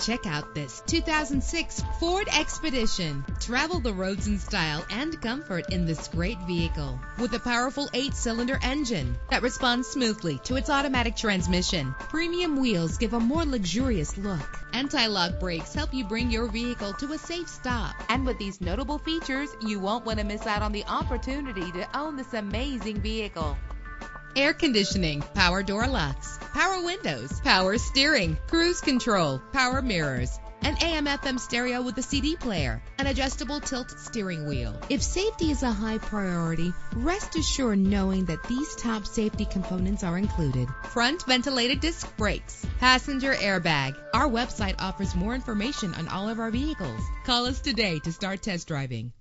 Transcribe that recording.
Check out this 2006 Ford Expedition. Travel the roads in style and comfort in this great vehicle. With a powerful 8-cylinder engine that responds smoothly to its automatic transmission, premium wheels give a more luxurious look. Anti-lock brakes help you bring your vehicle to a safe stop. And with these notable features, you won't want to miss out on the opportunity to own this amazing vehicle. Air conditioning, power door locks, power windows, power steering, cruise control, power mirrors, an AM/FM stereo with a CD player, an adjustable tilt steering wheel. If safety is a high priority, rest assured knowing that these top safety components are included. Front ventilated disc brakes, passenger airbag. Our website offers more information on all of our vehicles. Call us today to start test driving.